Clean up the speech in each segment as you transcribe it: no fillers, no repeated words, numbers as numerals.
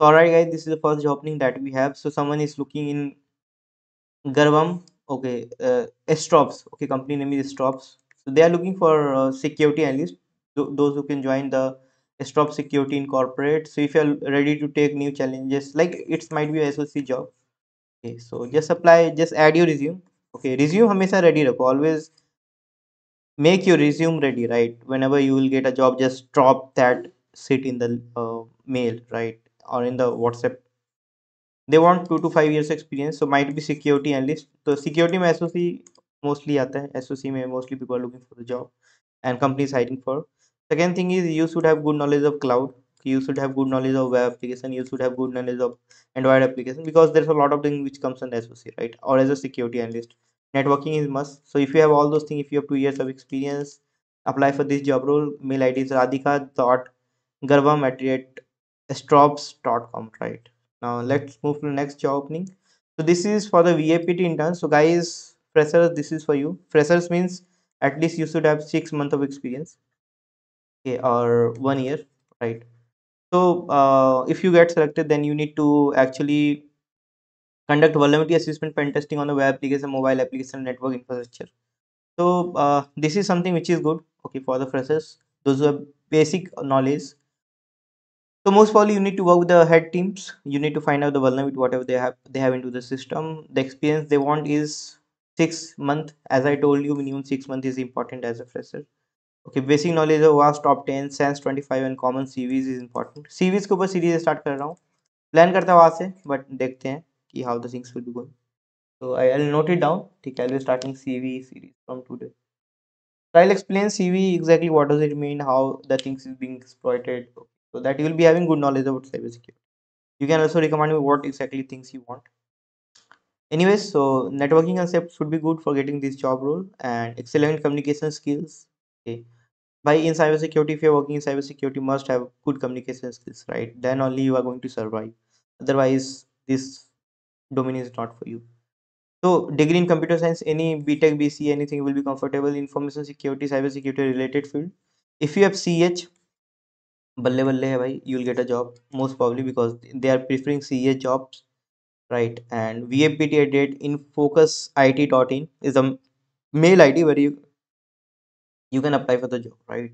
So alright guys, this is the first job link that we have. So someone is looking in Garvam, okay, Strops, okay, company name is Strops. So they are looking for security analyst, those who can join the Strops Security Incorporate. So if you are ready to take new challenges, like it might be a SOC job, okay, so just apply, just add your resume. Okay, resume hamesha ready rakho, always make your resume ready, right? Whenever you will get a job, just drop that shit in the mail, right, or in the WhatsApp. They want 2 to 5 years experience, so might be security analyst. So security mein SOC mostly aata hai, SOC mein mostly people are looking for the job and companies hiring for. Second thing is you should have good knowledge of cloud, you should have good knowledge of web application, you should have good knowledge of Android application, because there's a lot of things which comes under SOC, right, or as a security analyst. Networking is must. So if you have all those things, if you have 2 years of experience, apply for this job role. Mail ID is radhika.garvam@strops.com. Right, now let's move to the next job opening. So this is for the VAPT interns. So guys, freshers, this is for you. Freshers means at least you should have 6 months of experience, okay, or 1 year, right? So if you get selected, then you need to actually conduct vulnerability assessment, pen testing on the web application, mobile application, network infrastructure. So this is something which is good, okay, for the freshers, those who have basic knowledge. So most probably you need to work with the head teams, you need to find out the vulnerability, whatever they have into the system. The experience they want is 6 months, as I told you, minimum 6 months is important as a fresher. Okay, basic knowledge of OWASP, top 10, SANS 25 and common CVEs is important. CVEs के ऊपर series start कर रहा हूँ, plan करता हूँ वहाँ से, but देखते हैं कि how the things will be going. So I'll note it down. ठीक है, I'll be starting CVE series from today. So I'll explain CVE exactly what does it mean, how the things is being exploited, so that you will be having good knowledge about cybersecurity. You can also recommend me what exactly things you want. Anyways, so networking concept should be good for getting this job role, and excellent communication skills. Okay. By in cybersecurity, if you're working in cybersecurity, must have good communication skills, right? Then only you are going to survive. Otherwise, this domain is not for you. So, degree in computer science, any BTech, BC, anything will be comfortable. Information security, cybersecurity related field. If you have CEH, balle balle hai bhai, you'll get a job most probably, because they are preferring CEH jobs, right? And VAPT date in focus IT.in is a mail ID where you can apply for the job, right?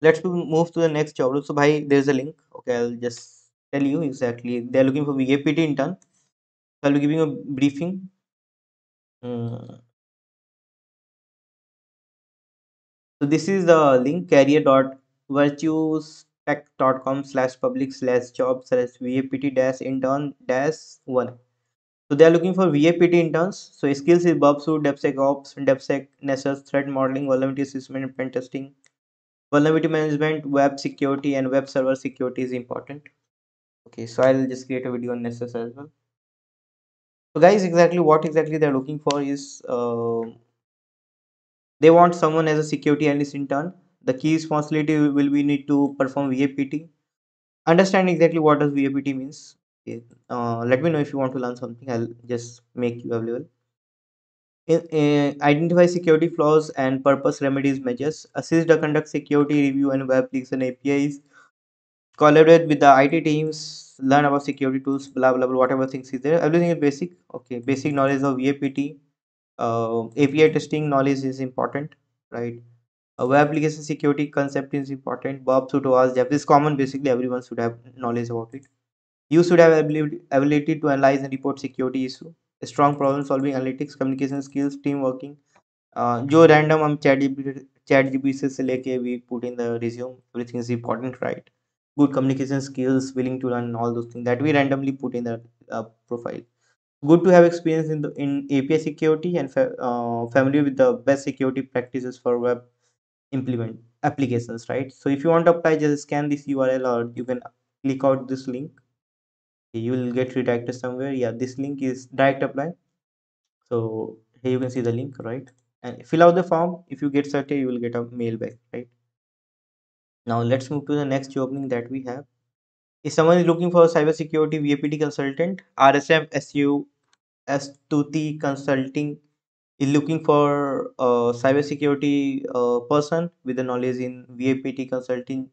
Let's move to the next job. So bhai, there's a link, okay, I'll just tell you exactly. They're looking for VAPT intern, so I'll be giving a briefing. So this is the link, career.virtuestech.com/public/job/vapt-intern-1. So they are looking for VAPT interns. So skills is Burp Suite, DevSecOps, DevSec, Nessus, threat modeling, vulnerability assessment and pen testing. Vulnerability management, web security and web server security is important. Okay, so I'll just create a video on Nessus as well. So guys, exactly what exactly they are looking for is they want someone as a security analyst intern. The key responsibility will be need to perform VAPT. Understand exactly what does VAPT means. Let me know if you want to learn something, I'll just make you available. Identify security flaws and purpose remedies measures, assist the conduct security review and web application APIs, collaborate with the IT teams, learn about security tools, blah blah blah, whatever things is there, everything is basic. Okay, basic knowledge of VAPT, API testing knowledge is important, right? Web application security concept is important. Bob should ask, this is common, basically everyone should have knowledge about it. You should have ability to analyze and report security issue, a strong problem solving analytics, communication skills, team working. जो random हम chat GPT से लेके we put in the resume, everything is important, right? Good communication skills, willing to learn, all those things that we randomly put in the profile. Good to have experience in API security and familiar with the best security practices for web applications, right? So if you want to apply, just scan this URL or you can click out this link. You will get redirected somewhere. Yeah, this link is direct apply. So here you can see the link, right? And fill out the form. If you get selected, you will get a mail back, right? Now let's move to the next job opening that we have. If someone is looking for a cybersecurity VAPT consultant, rsm su s2t consulting is looking for a cybersecurity person with the knowledge in VAPT consulting,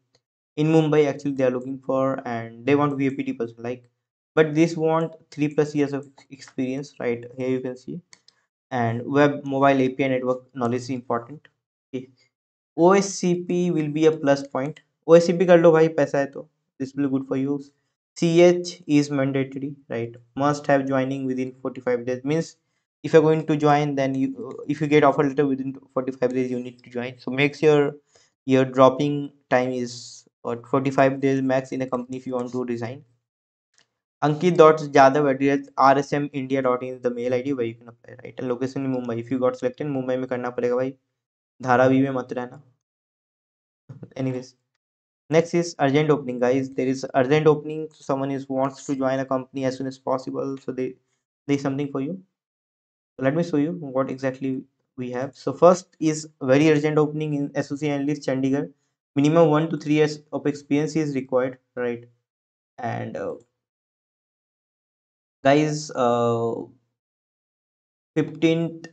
in Mumbai actually they are looking for, and they want VAPT person like, but this want 3+ years of experience. Right here you can see, and web, mobile, API, network knowledge is important. Okay. OSCP will be a plus point. OSCP kar lo bhai, paisa hai to this will be good for you. CEH is mandatory, right? Must have joining within 45 days means if you're going to join, then you, if you get offer letter within 45 days, you need to join. So make sure your dropping time is what, 45 days max in a company if you want to resign. Ankit.jadav@rsmindia.in is the mail ID where you can apply, right? And location in Mumbai. If you got selected, Mumbai mein karna padega bhai. Dharavi mein mat rehna. Anyways. Next is urgent opening, guys. There is urgent opening. So someone is wants to join a company as soon as possible. So there is something for you. So let me show you what exactly we have. So first is very urgent opening in SOC analyst Chandigarh. Minimum 1 to 3 years of experience is required, right? And guys, 15th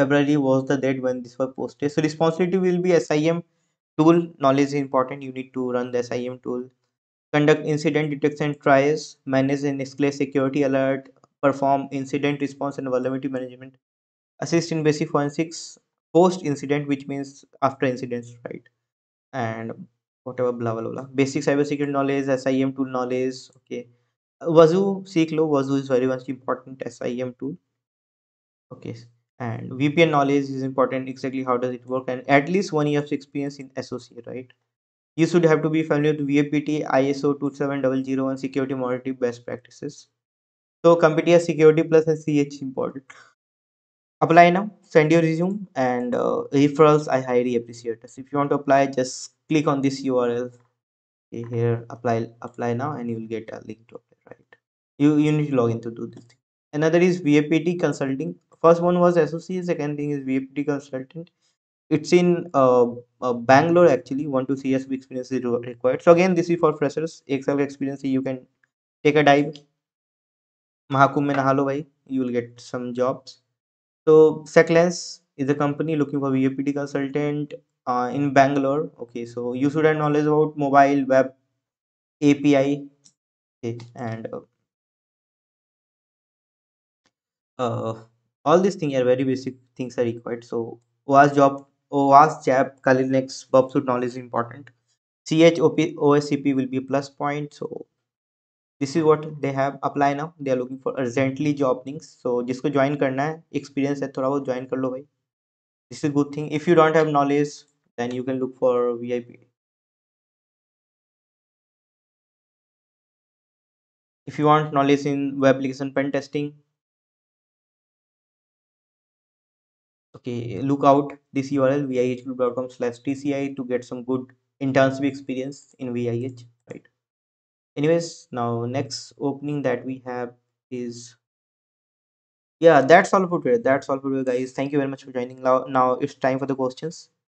February was the date when this was posted. So responsibility will be SIM tool knowledge is important. You need to run the SIM tool, conduct incident detection trials, manage and escalate security alert, perform incident response and vulnerability management, assist in basic forensics post incident, which means after incidents, right? And whatever blah blah blah, basic cybersecurity knowledge, SIM tool knowledge. Okay, Wazuh, Ciclo, Wazuh is very much important, SIM tool. Okay, and VPN knowledge is important, exactly how does it work, and at least 1 year of experience in SOC, right? You should have to be familiar with VAPT, ISO 27001 security monitoring best practices. So competitor security plus and CH important. Apply now, send your resume, and referrals I highly appreciate. So if you want to apply, just click on this URL. Okay, here apply now, and you will get a link to apply, right? You need to log in to do this thing. Another is VAPT consulting. First one was SOC, second thing is VAPT consultant. It's in Bangalore actually. 1 to 3 years of experience is required. So again, this is for freshers. Excel experience, you can take a dive. Mahakum mein nahalo bhai, you will get some jobs. So SecLens is a company looking for VAPT consultant in Bangalore. Okay, so you should have knowledge about mobile, web, API, okay, and all these things are very basic things are required. So OWASP, Kali Linux, Burp Suite knowledge is important. OSCP will be a plus point. So this is what they have. Apply now, they are looking for urgently job openings. So jisko join karna hai, experience hai thoda bahut, join kar lo bhai. This is a good thing. If you don't have knowledge, then you can look for VIP. If you want knowledge in web application pen testing, okay, look out this URL viehgroup.com/tci to get some good internship experience in VIH, right? Anyways, now next opening that we have is, yeah, that's all for today, guys. Thank you very much for joining. Now it's time for the questions.